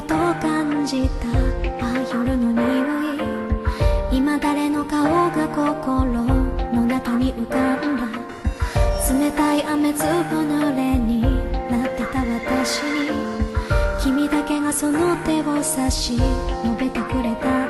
ると感じたあ夜の匂い、今誰の顔が心の中に浮かんだ。冷たい雨粒濡れになってた私に、君だけがその手を差し伸べてくれた。